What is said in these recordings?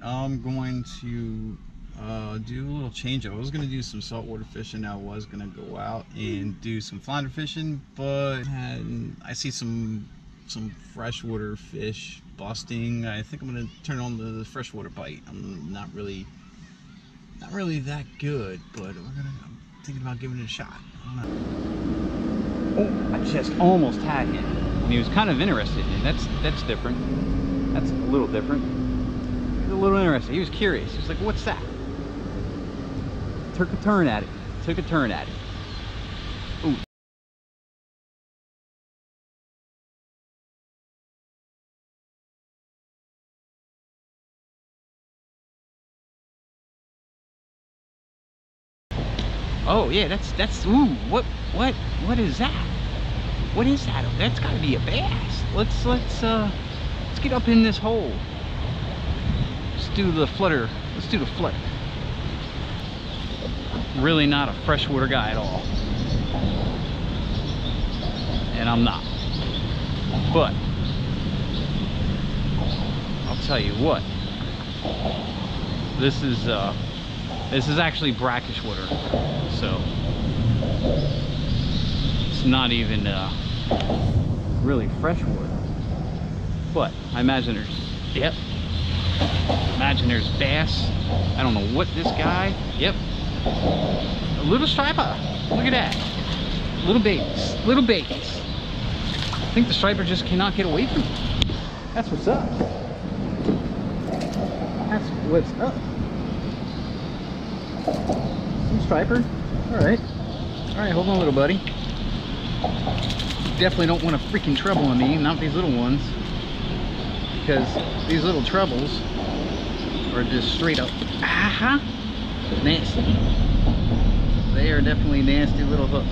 that, I'm going to do a little change. I was going to do some saltwater fishing. I was going to go out and do some flounder fishing, but I see some freshwater fish busting. I think I'm going to turn on the freshwater bite. I'm not really that good, but I'm thinking about giving it a shot. I don't know. Oh, I just almost had him, and he was kind of interested in it. That's different. That's a little different. He's a little interested. He was curious. He was like, "What's that?" Took a turn at it. Took a turn at it. Ooh. Oh yeah, that's ooh, what is that? What is that? That's gotta be a bass. Let's get up in this hole. Let's do the flutter. Let's do the flip. Really not a freshwater guy at all. And I'm not. But I'll tell you what. This is actually brackish water, so it's not even really fresh water. But I imagine there's, yep, imagine there's bass. I don't know what this guy, yep, a little striper. Look at that, little babies, little babies. I think the striper just cannot get away from me. That's what's up. That's what's up. Some striper. All right, hold on, little buddy. Definitely don't want a freaking treble on me, not these little ones, because these little trebles are just straight up nasty. They are definitely nasty little hooks.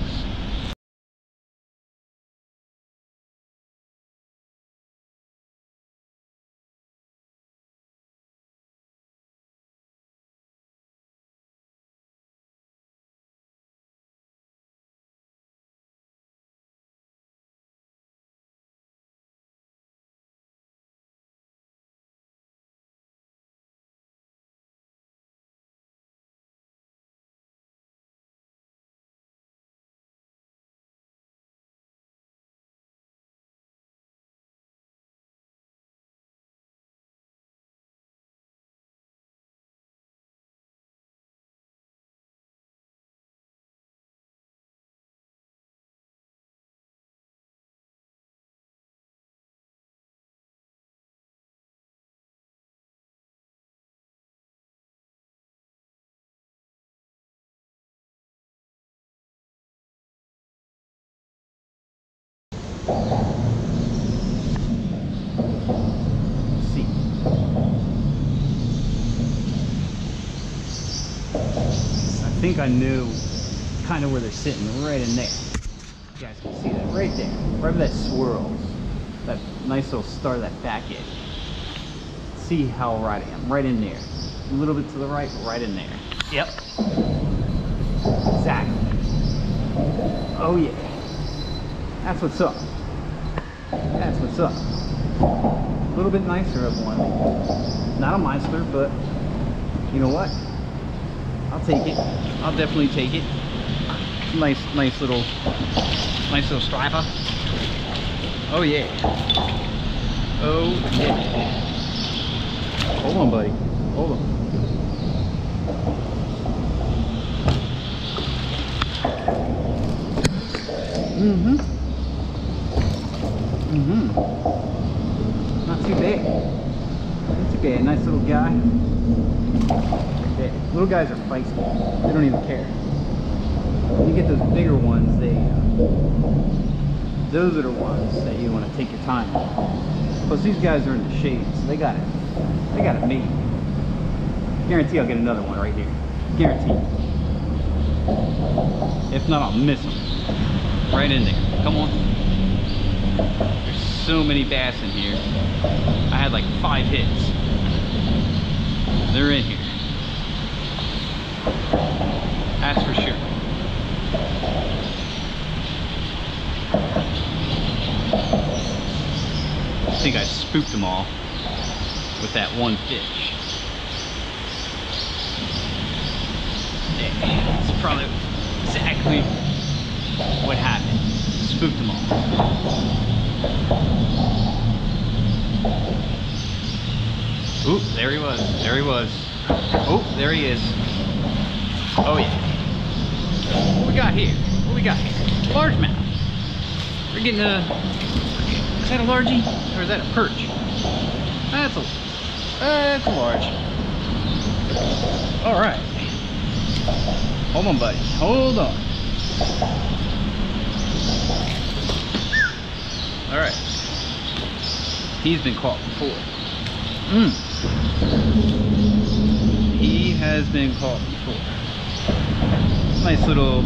I think I knew kind of where they're sitting, right in there. You guys can see that right there, right where that swirls, that nice little star, that back edge. See how right I am, right in there. A little bit to the right, right in there. Yep. Exactly. Oh yeah. That's what's up. That's what's up. A little bit nicer of one. Not a Meister, but you know what? I'll take it. I'll definitely take it. Nice little striper. Oh yeah. Oh yeah. Hold on, buddy. Hold on. Mhm. Mhm. Not too bad. Not too bad. Nice little guy. Yeah, little guys are feisty. They don't even care. When you get those bigger ones, those are the ones that you want to take your time on. Plus, these guys are in the shade, so they got it made. Guarantee I'll get another one right here. Guarantee. If not, I'll miss them. Right in there. Come on. There's so many bass in here. I had like 5 hits. They're in here. That's for sure. I think I spooked them all with that one fish. It's probably exactly what happened. Spooked them all. Oop, there he was. There he was. Oh, there he is. Oh yeah. What we got here? What we got here? Largemouth. We're getting a... Is that a largie? Or is that a perch? That's a large. Alright. Hold on, buddy. Hold on. Alright. He's been caught before. He has been caught before. Nice little,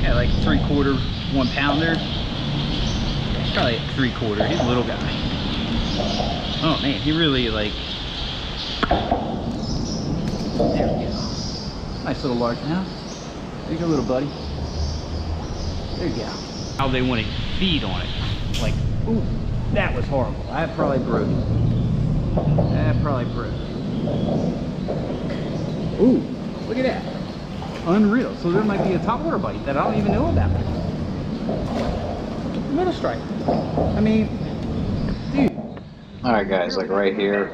kind of like 3/4 1-pounder. Probably 3/4. He's a little guy. Oh man, he really like. There we go. Nice little largemouth. There you go, little buddy. There you go. How they want to feed on it. Like, ooh, that was horrible. That probably broke. That probably broke. Ooh, look at that. Unreal. So there might be a topwater bite that I don't even know about. Middle strike. I mean, dude. Alright guys, like right here,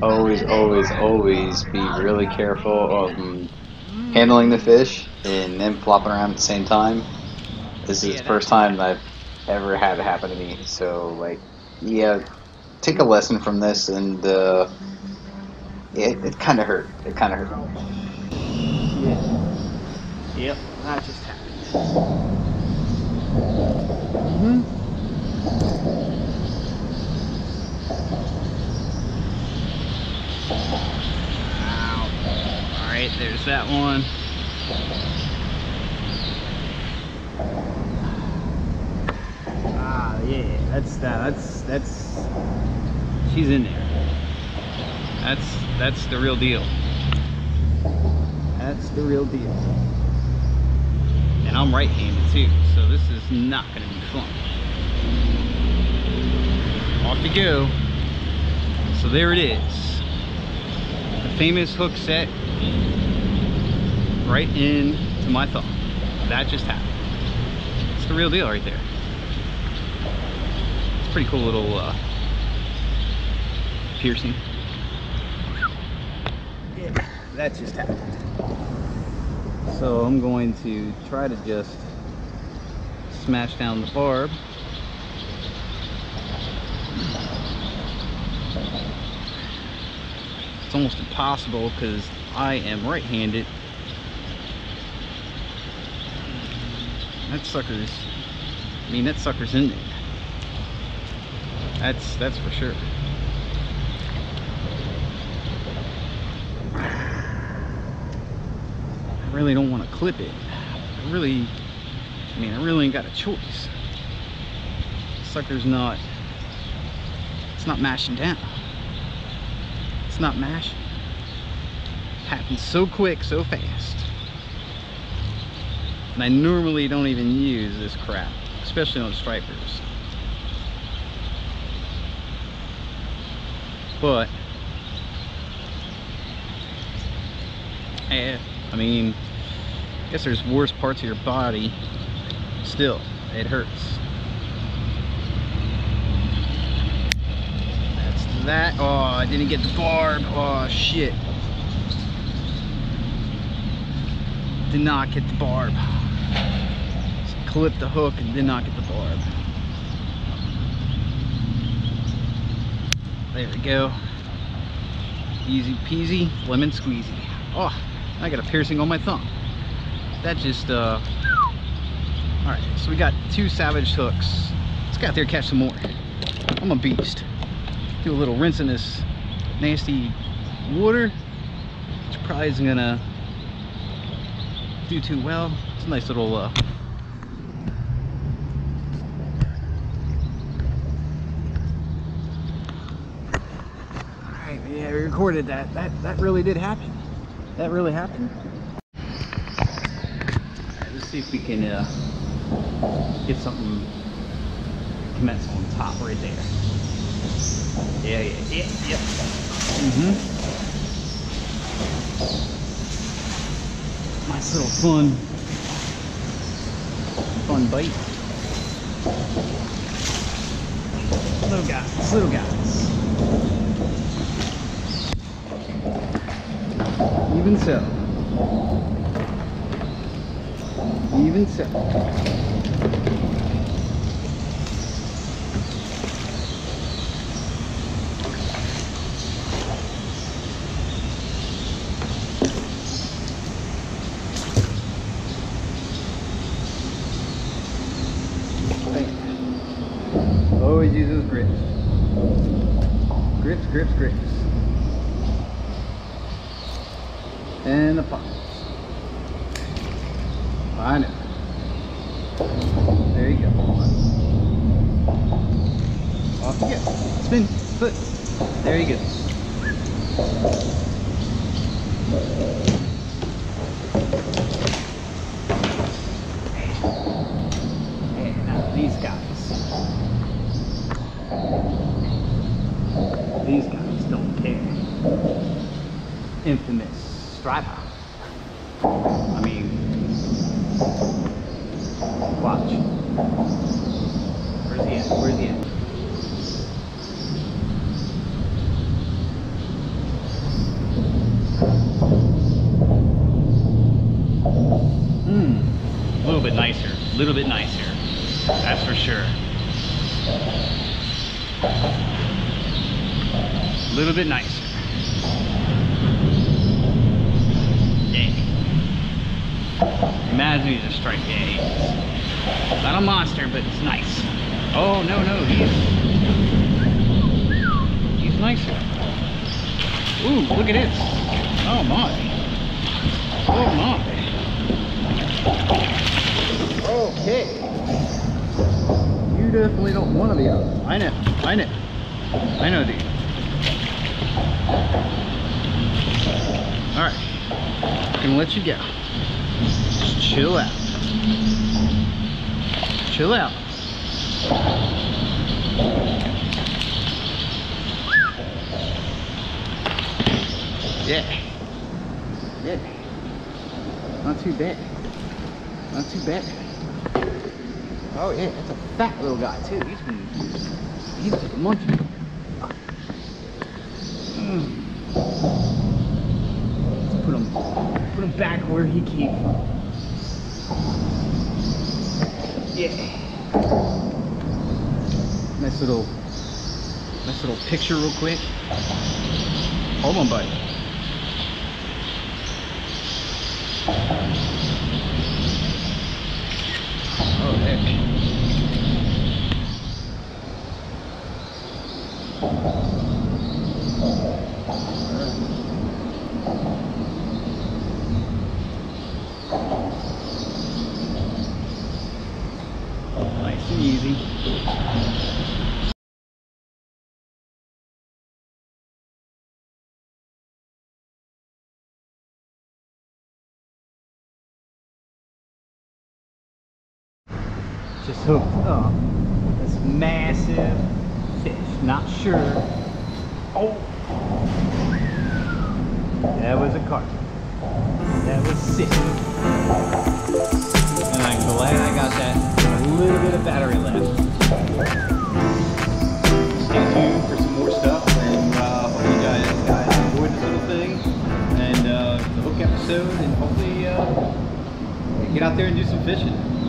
always be really careful of handling the fish and then flopping around at the same time. This is the first time I've ever had it happen to me, so like, yeah, take a lesson from this, and it kind of hurt. It kind of hurt. Yeah. Yep, that just happened. Wow. Alright, there's that one. Ah, yeah, that's she's in there. That's the real deal. That's the real deal. And I'm right-handed too, so this is not gonna be fun. Off you go. So there it is. The famous hook set right into my thumb. That just happened. It's the real deal right there. It's a pretty cool little piercing. Yeah, that just happened. So I'm going to try to just smash down the barb. It's almost impossible because I am right-handed. That sucker's in there. That's for sure. I really don't want to clip it. I really ain't got a choice. Sucker's not, it's not mashing down. It's not mashing. Happens so quick, so fast. And I normally don't even use this crap, especially on stripers. But, I mean, I guess there's worse parts of your body. Still, it hurts. That's that. Oh, I didn't get the barb. Oh, shit. Did not get the barb. Just clipped the hook and did not get the barb. There we go. Easy peasy, lemon squeezy. Oh, I got a piercing on my thumb. That just, Alright, so we got 2 salvaged hooks. Let's go out there and catch some more. I'm a beast. Do a little rinse in this nasty water, which probably isn't gonna do too well. It's a nice little, Alright, yeah, we recorded that. That really did happen. That really happened. Alright, let's see if we can, get something commence on top right there. Yeah. Nice little fun bite. Little guys. Even so. Bam. Always use those grips. Grips. And the pocket. Find it. There you go. Off you go. Spin. Foot. There you go. And now these guys don't care. Infamous striper. I mean, watch. Where's the end? A little bit nicer. That's for sure. A little bit nicer. Imagine he's a strike. Yeah, he's not a monster, but it's nice. Oh no, he's nicer. Ooh, look at this. Oh my. Okay. You definitely don't want to be out. I know, dude. All right, I'm gonna let you go. Just chill out. Yeah, not too bad. Oh yeah, that's a fat little guy too. He's like a monkey. Let's put him back where he came from. Yeah. Nice little picture real quick. Hold on, buddy. Oh heck. Nice and easy. Just hooked up this massive fish. Not sure. Oh! That was a carp. That was sick. And I'm glad I got that. A little bit of battery left. Stay tuned for some more stuff, and hope you guys enjoyed this little thing and the hook episode, and hopefully get out there and do some fishing.